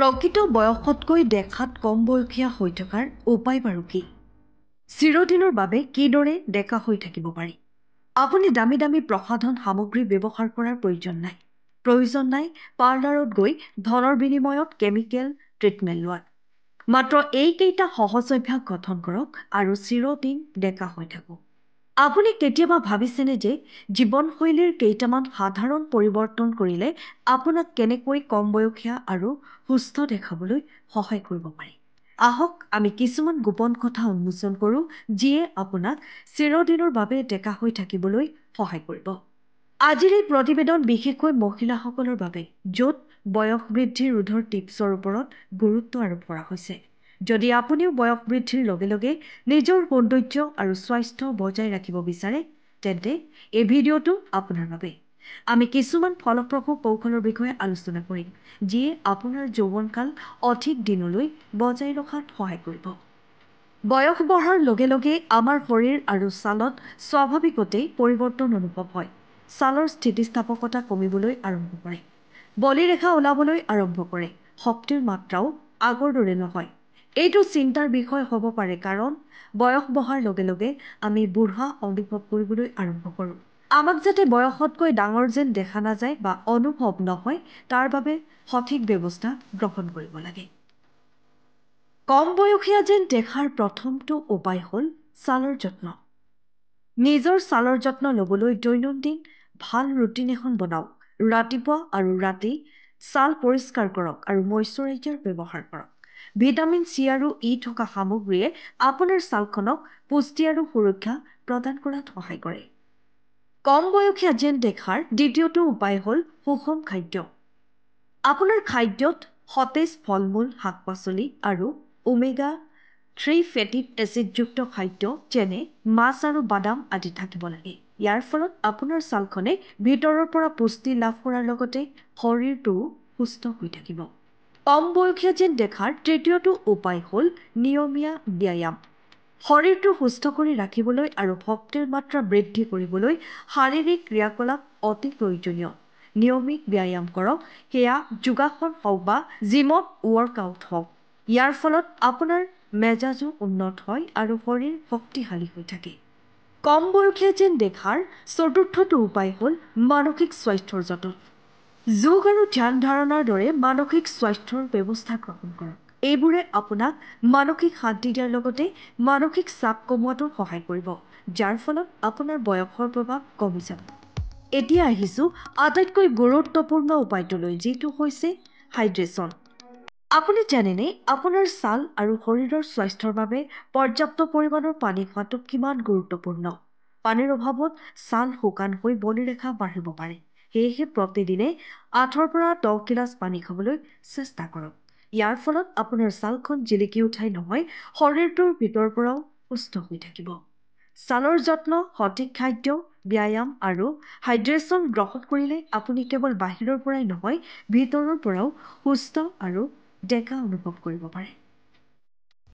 প্ৰকৃত বয়সতকৈ দেখাত কম বয়সীয়া হৈ থকাৰ উপায় বাৰু কি? চিৰদিনৰ বাবে কিদৰে দেখা হৈ থাকিব পাৰি? আপুনি দামী দামী প্ৰসাধন সামগ্ৰী ব্যৱহাৰ কৰাৰ প্ৰয়োজন নাই। পাৰ্লাৰত গৈ ধনৰ বিনিময়ত কেমিকেল ট্ৰিটমেণ্ট লোৱা। মাত্ৰ এইকেইটা সহজ অভ্যাস গঠন কৰক আৰু চিৰদিন দেখা হৈ থাকক। আপুনি কেতিয়াবা ভাবিছেনে যে জীৱনশৈলীৰ কেইটামান সাধাৰণ পৰিৱৰ্তন কৰিলে আপোনাক কেনেকৈ কম বয়সীয়া আৰু সুস্থ দেখাবলৈ সহায় কৰিব পাৰি? আহক আমি কিছুমান গোপন কথা উন্মোচন কৰোঁ যিয়ে আপোনাক চিৰদিনৰ বাবে দেখা হৈ থাকিবলৈ সহায় কৰিব। আজিৰ এই প্ৰতিবেদন বিশেষকৈ মহিলাসকলৰ বাবে, য'ত বয়স বৃদ্ধি ৰোধৰ টিপছৰ ওপৰত গুৰুত্ব আৰোপ কৰা হৈছে। যদি আপুনিও বয়স বৃদ্ধিৰ লগে লগে নিজৰ সৌন্দৰ্য আৰু স্বাস্থ্য বজাই ৰাখিব বিচাৰে, তেন্তে এই ভিডিঅ'টো আপোনাৰ বাবে। আমি কিছুমান ফলপ্ৰসূ কৌশলৰ বিষয়ে আলোচনা কৰিম যিয়ে আপোনাৰ যৌৱনকাল অধিক দিনলৈ বজাই ৰখাত সহায় কৰিব। বয়স বঢ়াৰ লগে লগে আমাৰ শৰীৰ আৰু ছালত স্বাভাৱিকতেই পৰিৱৰ্তন অনুভৱ হয়। ছালৰ স্থিতিস্থাপকতা কমিবলৈ আৰম্ভ কৰে, বলিৰেখা ওলাবলৈ আৰম্ভ কৰে, শক্তিৰ মাত্ৰাও আগৰ দৰে নহয়। এইটো চিন্তাৰ বিষয় হ'ব পাৰে কাৰণ বয়স বঢ়াৰ লগে লগে আমি বুঢ়া অনুভৱ কৰিবলৈ আৰম্ভ কৰোঁ। আমাক যাতে বয়সতকৈ ডাঙৰ যেন দেখা নাযায় বা অনুভৱ নহয় তাৰ বাবে সঠিক ব্যৱস্থা গ্ৰহণ কৰিব লাগে। কম বয়সীয়া যেন দেখাৰ প্ৰথমটো উপায় হ'ল ছালৰ যত্ন। নিজৰ ছালৰ যত্ন ল'বলৈ দৈনন্দিন ভাল ৰুটিন এখন বনাওক। ৰাতিপুৱা আৰু ৰাতি ছাল পৰিষ্কাৰ কৰক আৰু মইশ্চাৰাইজাৰ ব্যৱহাৰ কৰক। ভিটামিন চি আৰু ই থকা সামগ্ৰীয়ে আপোনাৰ ছালখনক পুষ্টি আৰু সুৰক্ষা প্ৰদান কৰাত সহায় কৰে। কম বয়সীয়া যেন দেখাৰ দ্বিতীয়টো উপায় হ'ল সুষম খাদ্য। আপোনাৰ খাদ্যত সতেজ ফল মূল, শাক পাচলি আৰু Omega-3 ফেটি এচিডযুক্ত খাদ্য যেনে মাছ আৰু বাদাম আদি থাকিব লাগে। ইয়াৰ ফলত আপোনাৰ ছালখনে ভিতৰৰ পৰা পুষ্টি লাভ কৰাৰ লগতে শৰীৰটোও সুস্থ হৈ থাকিব। কম বয়সীয়া যেন দেখাৰ তৃতীয়টো উপায় হ'ল নিয়মীয়া ব্যায়াম। শৰীৰটো সুস্থ কৰি ৰাখিবলৈ আৰু শক্তিৰ মাত্ৰা বৃদ্ধি কৰিবলৈ শাৰীৰিক ক্ৰিয়াকলাপ অতি প্ৰয়োজনীয়। নিয়মিত ব্যায়াম কৰক, সেয়া যোগাসন হওক বা জিমত ৱৰ্কআউট হওক। ইয়াৰ ফলত আপোনাৰ মেজাজো উন্নত হয় আৰু শৰীৰ শক্তিশালী হৈ থাকে। কম বয়সীয়া যেন দেখাৰ চতুৰ্থটো উপায় হ'ল মানসিক স্বাস্থ্যৰ যত্ন। যোগ আৰু ধ্যান ধাৰণাৰ দৰে মানসিক স্বাস্থ্যৰ ব্যৱস্থা গ্ৰহণ কৰক। এইবোৰে আপোনাক মানসিক শান্তি দিয়াৰ লগতে মানসিক চাপ কমোৱাটো সহায় কৰিব, যাৰ ফলত আপোনাৰ বয়সৰ প্ৰভাৱ কমি যাব। এতিয়া আহিছোঁ আটাইতকৈ গুৰুত্বপূৰ্ণ উপায়টোলৈ, যিটো হৈছে হাইড্ৰেশ্যন। আপুনি জানেনে আপোনাৰ ছাল আৰু শৰীৰৰ স্বাস্থ্যৰ বাবে পৰ্যাপ্ত পৰিমাণৰ পানী খোৱাটো কিমান গুৰুত্বপূৰ্ণ? পানীৰ অভাৱত ছাল শুকান হৈ বলিৰেখা বাঢ়িব পাৰে। সেয়েহে প্ৰতিদিনে 8 পৰা 10 গিলাচ পানী খাবলৈ চেষ্টা কৰক। ইয়াৰ ফলত আপোনাৰ ছালখন জিলিকি উঠাই নহয়, শৰীৰটোৰ ভিতৰৰ পৰাও সুস্থ হৈ থাকিব। ছালৰ যত্ন, সঠিক খাদ্য, ব্যায়াম আৰু হাইড্ৰেশ্যন গ্ৰহণ কৰিলে আপুনি কেৱল বাহিৰৰ পৰাই নহয়, ভিতৰৰ পৰাও সুস্থ আৰু ডেকা অনুভৱ কৰিব পাৰে।